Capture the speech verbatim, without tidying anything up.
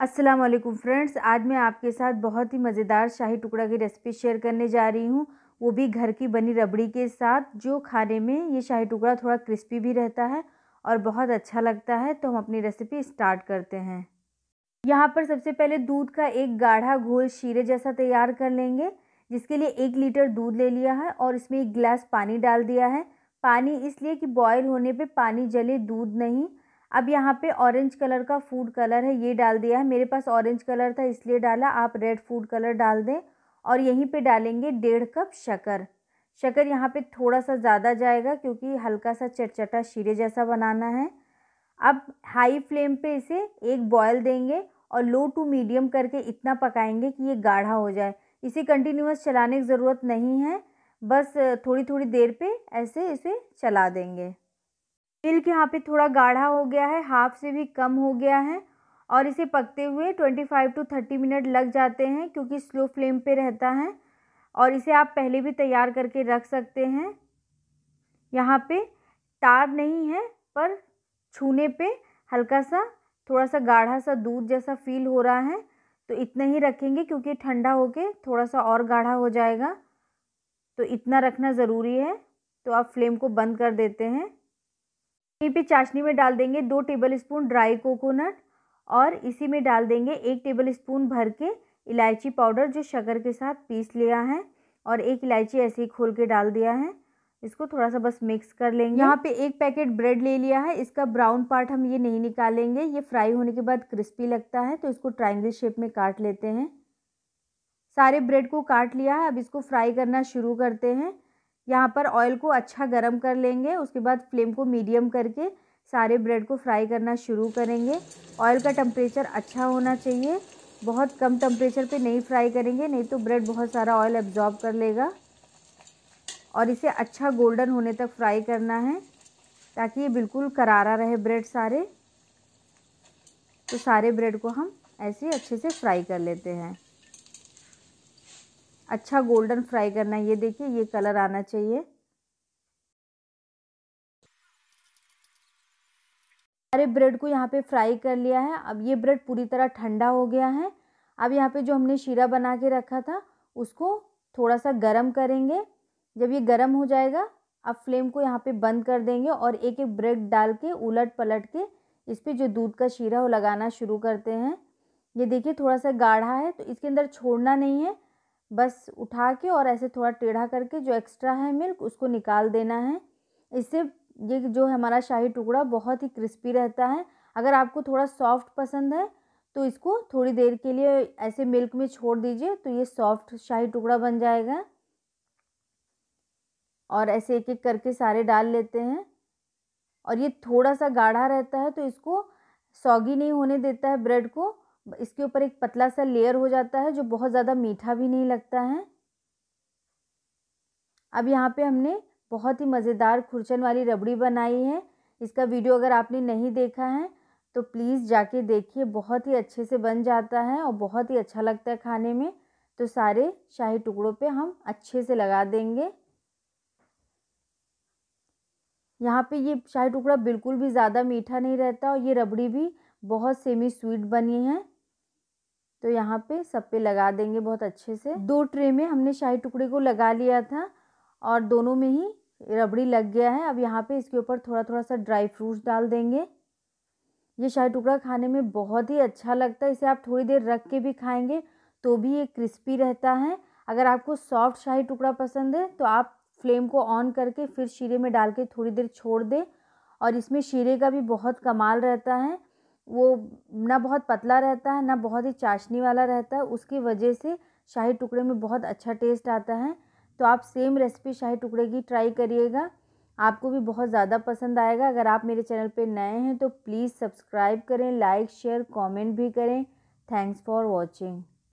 अस्सलाम वालेकुम फ्रेंड्स, आज मैं आपके साथ बहुत ही मज़ेदार शाही टुकड़ा की रेसिपी शेयर करने जा रही हूँ, वो भी घर की बनी रबड़ी के साथ। जो खाने में ये शाही टुकड़ा थोड़ा क्रिस्पी भी रहता है और बहुत अच्छा लगता है। तो हम अपनी रेसिपी स्टार्ट करते हैं। यहाँ पर सबसे पहले दूध का एक गाढ़ा घोल शीरे जैसा तैयार कर लेंगे, जिसके लिए एक लीटर दूध ले लिया है और इसमें एक गिलास पानी डाल दिया है। पानी इसलिए कि बॉयल होने पर पानी जले, दूध नहीं। अब यहाँ पे ऑरेंज कलर का फूड कलर है, ये डाल दिया है। मेरे पास ऑरेंज कलर था इसलिए डाला, आप रेड फूड कलर डाल दें। और यहीं पे डालेंगे डेढ़ कप शक्कर। शक्कर यहाँ पे थोड़ा सा ज़्यादा जाएगा क्योंकि हल्का सा चटचटा शीरे जैसा बनाना है। अब हाई फ्लेम पे इसे एक बॉयल देंगे और लो टू मीडियम करके इतना पकाएंगे कि ये गाढ़ा हो जाए। इसे कंटिन्यूस चलाने की ज़रूरत नहीं है, बस थोड़ी थोड़ी देर पर ऐसे इसे चला देंगे। मिल्क यहाँ पे थोड़ा गाढ़ा हो गया है, हाफ से भी कम हो गया है और इसे पकते हुए पच्चीस टू तीस मिनट लग जाते हैं क्योंकि स्लो फ्लेम पे रहता है। और इसे आप पहले भी तैयार करके रख सकते हैं। यहाँ पे तार नहीं है पर छूने पे हल्का सा थोड़ा सा गाढ़ा सा दूध जैसा फील हो रहा है, तो इतना ही रखेंगे क्योंकि ठंडा होके थोड़ा सा और गाढ़ा हो जाएगा, तो इतना रखना ज़रूरी है। तो आप फ्लेम को बंद कर देते हैं। यहीं पे चाशनी में डाल देंगे दो टेबलस्पून ड्राई कोकोनट और इसी में डाल देंगे एक टेबलस्पून भर के इलायची पाउडर, जो शक्कर के साथ पीस लिया है। और एक इलायची ऐसे ही खोल के डाल दिया है, इसको थोड़ा सा बस मिक्स कर लेंगे। यहाँ पे एक पैकेट ब्रेड ले लिया है, इसका ब्राउन पार्ट हम ये नहीं निकालेंगे, ये फ्राई होने के बाद क्रिस्पी लगता है, तो इसको ट्रायंगल शेप में काट लेते हैं। सारे ब्रेड को काट लिया है, अब इसको फ्राई करना शुरू करते हैं। यहाँ पर ऑयल को अच्छा गरम कर लेंगे, उसके बाद फ्लेम को मीडियम करके सारे ब्रेड को फ्राई करना शुरू करेंगे। ऑयल का टेम्परेचर अच्छा होना चाहिए, बहुत कम टेम्परेचर पे नहीं फ्राई करेंगे, नहीं तो ब्रेड बहुत सारा ऑयल एब्जॉर्ब कर लेगा। और इसे अच्छा गोल्डन होने तक फ्राई करना है ताकि ये बिल्कुल करारा रहे ब्रेड सारे। तो सारे ब्रेड को हम ऐसे अच्छे से फ्राई कर लेते हैं, अच्छा गोल्डन फ्राई करना है। ये देखिए ये कलर आना चाहिए। सारे ब्रेड को यहाँ पे फ्राई कर लिया है। अब ये ब्रेड पूरी तरह ठंडा हो गया है। अब यहाँ पे जो हमने शीरा बना के रखा था उसको थोड़ा सा गरम करेंगे। जब ये गरम हो जाएगा अब फ्लेम को यहाँ पे बंद कर देंगे और एक एक ब्रेड डाल के उलट पलट के इस पर जो दूध का शीरा वो लगाना शुरू करते हैं। ये देखिए थोड़ा सा गाढ़ा है, तो इसके अंदर छोड़ना नहीं है, बस उठा के और ऐसे थोड़ा टेढ़ा करके जो एक्स्ट्रा है मिल्क उसको निकाल देना है। इससे ये जो हमारा शाही टुकड़ा बहुत ही क्रिस्पी रहता है। अगर आपको थोड़ा सॉफ्ट पसंद है तो इसको थोड़ी देर के लिए ऐसे मिल्क में छोड़ दीजिए, तो ये सॉफ्ट शाही टुकड़ा बन जाएगा। और ऐसे एक एक करके सारे डाल लेते हैं। और ये थोड़ा सा गाढ़ा रहता है तो इसको सॉगी नहीं होने देता है ब्रेड को, इसके ऊपर एक पतला सा लेयर हो जाता है जो बहुत ज़्यादा मीठा भी नहीं लगता है। अब यहाँ पे हमने बहुत ही मज़ेदार खुरचन वाली रबड़ी बनाई है। इसका वीडियो अगर आपने नहीं देखा है तो प्लीज़ जाके देखिए, बहुत ही अच्छे से बन जाता है और बहुत ही अच्छा लगता है खाने में। तो सारे शाही टुकड़ों पे हम अच्छे से लगा देंगे। यहाँ पे ये शाही टुकड़ा बिल्कुल भी ज़्यादा मीठा नहीं रहता और ये रबड़ी भी बहुत सेमी स्वीट बनी है, तो यहाँ पे सब पे लगा देंगे बहुत अच्छे से। दो ट्रे में हमने शाही टुकड़े को लगा लिया था और दोनों में ही रबड़ी लग गया है। अब यहाँ पे इसके ऊपर थोड़ा थोड़ा सा ड्राई फ्रूट्स डाल देंगे। ये शाही टुकड़ा खाने में बहुत ही अच्छा लगता है, इसे आप थोड़ी देर रख के भी खाएंगे तो भी ये क्रिस्पी रहता है। अगर आपको सॉफ्ट शाही टुकड़ा पसंद है तो आप फ्लेम को ऑन करके फिर शीरे में डाल के थोड़ी देर छोड़ दें। और इसमें शीरे का भी बहुत कमाल रहता है, वो ना बहुत पतला रहता है ना बहुत ही चाशनी वाला रहता है, उसकी वजह से शाही टुकड़े में बहुत अच्छा टेस्ट आता है। तो आप सेम रेसिपी शाही टुकड़े की ट्राई करिएगा, आपको भी बहुत ज़्यादा पसंद आएगा। अगर आप मेरे चैनल पे नए हैं तो प्लीज़ सब्सक्राइब करें, लाइक शेयर कमेंट भी करें। Thanks for watching.